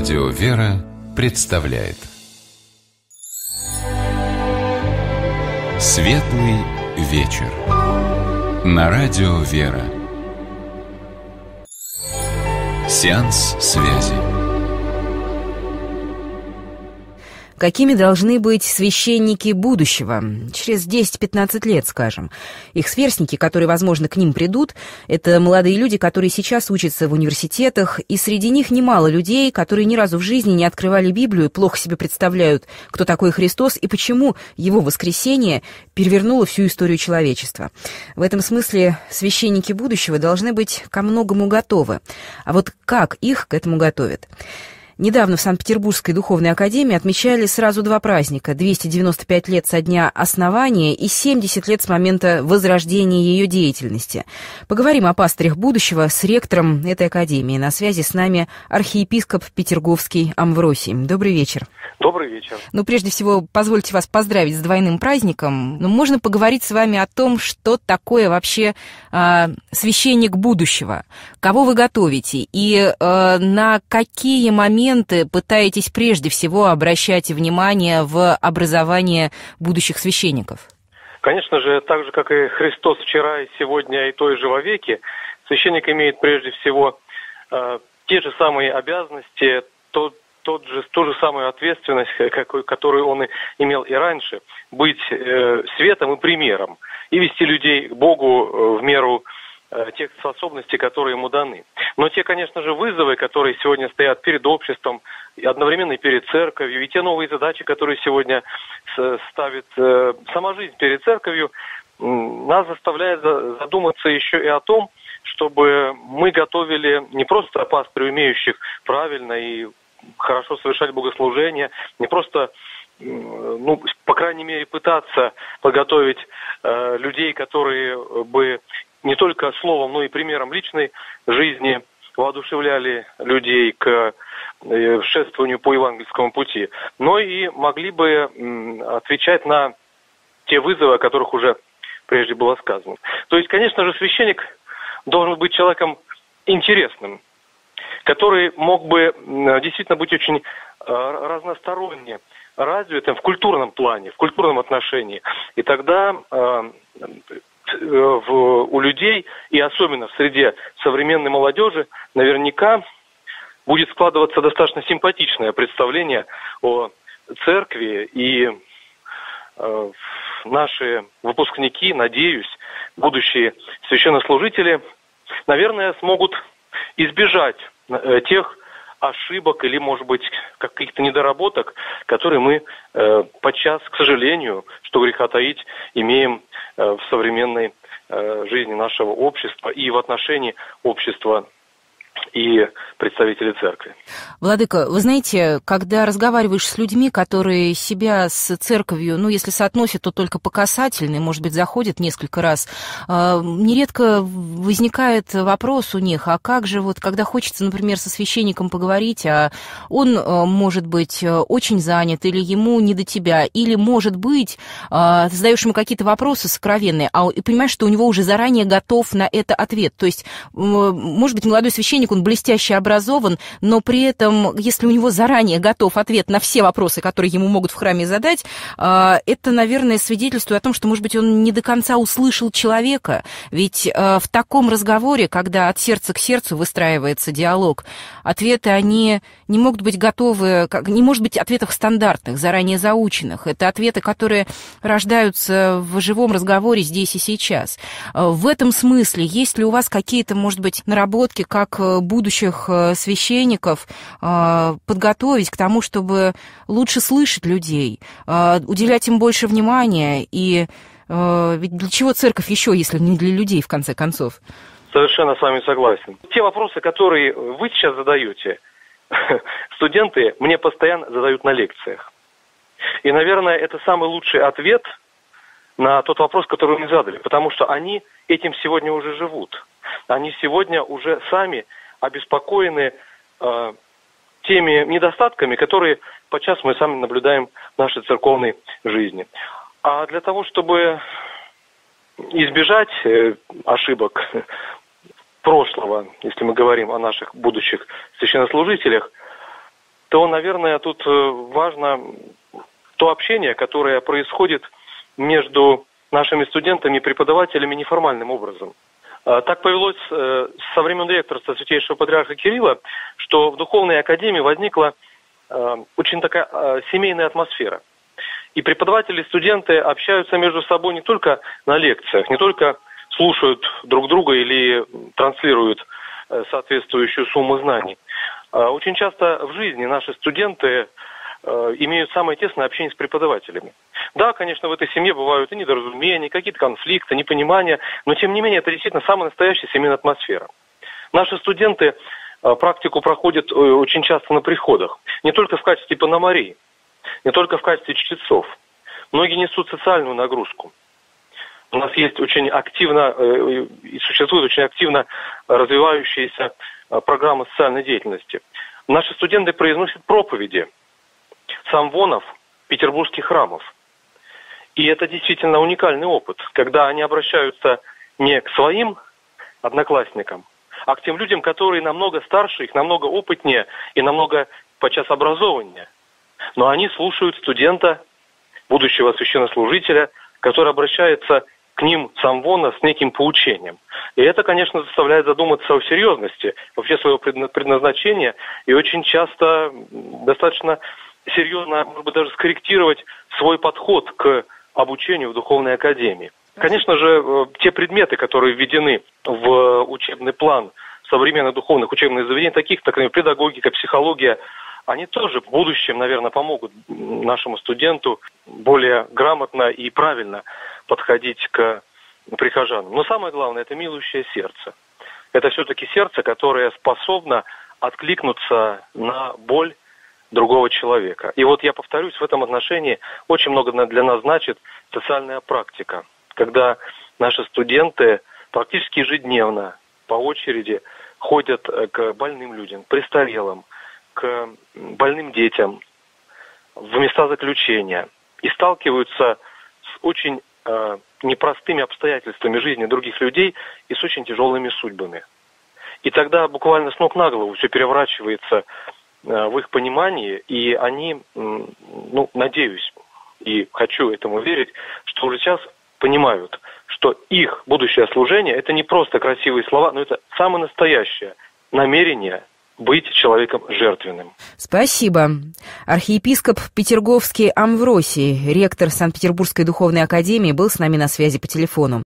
Радио «Вера» представляет «Светлый вечер» на Радио «Вера». Сеанс связи. Какими должны быть священники будущего? Через 10-15 лет, скажем. Их сверстники, которые, возможно, к ним придут, это молодые люди, которые сейчас учатся в университетах, и среди них немало людей, которые ни разу в жизни не открывали Библию и плохо себе представляют, кто такой Христос и почему его воскресение перевернуло всю историю человечества. В этом смысле священники будущего должны быть ко многому готовы. А вот как их к этому готовят? Недавно в Санкт-Петербургской Духовной Академии отмечали сразу два праздника – 295 лет со дня основания и 70 лет с момента возрождения ее деятельности. Поговорим о пастырях будущего с ректором этой академии. На связи с нами архиепископ Петергофский Амвросий. Добрый вечер. Добрый вечер. Ну, прежде всего, позвольте вас поздравить с двойным праздником. Но можно поговорить с вами о том, что такое вообще священник будущего. Кого вы готовите и на какие моменты пытаетесь прежде всего обращать внимание в образование будущих священников? Конечно же, так же, как и Христос вчера, и сегодня, и то, и во веки, священник имеет прежде всего те же самые обязанности, ту же самую ответственность, которую он имел и раньше, быть светом и примером, и вести людей к Богу в меру тех способностей, которые ему даны. Но те, конечно же, вызовы, которые сегодня стоят перед обществом, и одновременно и перед церковью, и те новые задачи, которые сегодня ставит сама жизнь перед церковью, нас заставляет задуматься еще и о том, чтобы мы готовили не просто пастырей, умеющих правильно и хорошо совершать богослужение, не просто, ну, по крайней мере, пытаться подготовить людей, которые бы не только словом, но и примером личной жизни воодушевляли людей к шествованию по евангельскому пути, но и могли бы отвечать на те вызовы, о которых уже прежде было сказано. То есть, конечно же, священник должен быть человеком интересным, который мог бы действительно быть очень разносторонне развитым в культурном плане, в культурном отношении. И тогда у людей, и особенно в среде современной молодежи, наверняка будет складываться достаточно симпатичное представление о церкви, и наши выпускники, надеюсь, будущие священнослужители, наверное, смогут избежать тех ошибок или, может быть, каких-то недоработок, которые мы подчас, к сожалению, что греха таить, имеем в современной жизни нашего общества и в отношении общества и представители церкви. Владыка, вы знаете, когда разговариваешь с людьми, которые себя с церковью, ну, если соотносят, то только по касательной, может быть, заходят несколько раз, нередко возникает вопрос у них, а как же вот, когда хочется, например, со священником поговорить, а он, может быть, очень занят, или ему не до тебя, или, может быть, ты задаешь ему какие-то вопросы сокровенные, и понимаешь, что у него уже заранее готов на это ответ. То есть, может быть, молодой священник, он блестяще образован, но при этом, если у него заранее готов ответ на все вопросы, которые ему могут в храме задать, это, наверное, свидетельствует о том, что, может быть, он не до конца услышал человека. Ведь в таком разговоре, когда от сердца к сердцу выстраивается диалог, ответы, они не могут быть готовы, не может быть ответов стандартных, заранее заученных. Это ответы, которые рождаются в живом разговоре здесь и сейчас. В этом смысле, есть ли у вас какие-то, может быть, наработки, как будущих священников подготовить к тому, чтобы лучше слышать людей, уделять им больше внимания? И ведь для чего церковь еще, если не для людей, в конце концов? Совершенно с вами согласен. Те вопросы, которые вы сейчас задаете, студенты мне постоянно задают на лекциях. И, наверное, это самый лучший ответ на тот вопрос, который они задали, потому что они этим сегодня уже живут. Они сегодня уже сами обеспокоены теми недостатками, которые подчас мы сами наблюдаем в нашей церковной жизни. А для того, чтобы избежать ошибок прошлого, если мы говорим о наших будущих священнослужителях, то, наверное, тут важно то общение, которое происходит между нашими студентами и преподавателями неформальным образом. Так повелось со времен ректорства Святейшего Патриарха Кирилла, что в Духовной Академии возникла очень такая семейная атмосфера. И преподаватели и студенты общаются между собой не только на лекциях, не только слушают друг друга или транслируют соответствующую сумму знаний. Очень часто в жизни наши студенты имеют самое тесное общение с преподавателями. Да, конечно, в этой семье бывают и недоразумения, какие-то конфликты, непонимания, но тем не менее это действительно самая настоящая семейная атмосфера. Наши студенты практику проходят очень часто на приходах, не только в качестве пономарей, не только в качестве чтецов. Многие несут социальную нагрузку. У нас есть очень активно, и существует очень активно развивающаяся программа социальной деятельности. Наши студенты произносят проповеди с амвонов петербургских храмов. И это действительно уникальный опыт, когда они обращаются не к своим одноклассникам, а к тем людям, которые намного старше, их намного опытнее и намного подчас образованнее. Но они слушают студента, будущего священнослужителя, который обращается к ним с амвона с неким поучением. И это, конечно, заставляет задуматься о серьезности вообще своего предназначения и очень часто достаточно серьезно, может быть, даже скорректировать свой подход к обучению в Духовной Академии. Конечно же, те предметы, которые введены в учебный план современных духовных учебных заведений, таких, как, например, педагогика, психология, они тоже в будущем, наверное, помогут нашему студенту более грамотно и правильно подходить к прихожанам. Но самое главное – это милующее сердце. Это все-таки сердце, которое способно откликнуться на боль другого человека. И вот я повторюсь, в этом отношении очень много для нас значит социальная практика, когда наши студенты практически ежедневно по очереди ходят к больным людям, престарелым, к больным детям, в места заключения и сталкиваются с очень непростыми обстоятельствами жизни других людей и с очень тяжелыми судьбами. И тогда буквально с ног на голову все переворачивается в их понимании, и они, надеюсь, и хочу этому верить, что уже сейчас понимают, что их будущее служение – это не просто красивые слова, но это самое настоящее намерение быть человеком жертвенным. Спасибо. Архиепископ Петергофский Амвросий, ректор Санкт-Петербургской Духовной Академии, был с нами на связи по телефону.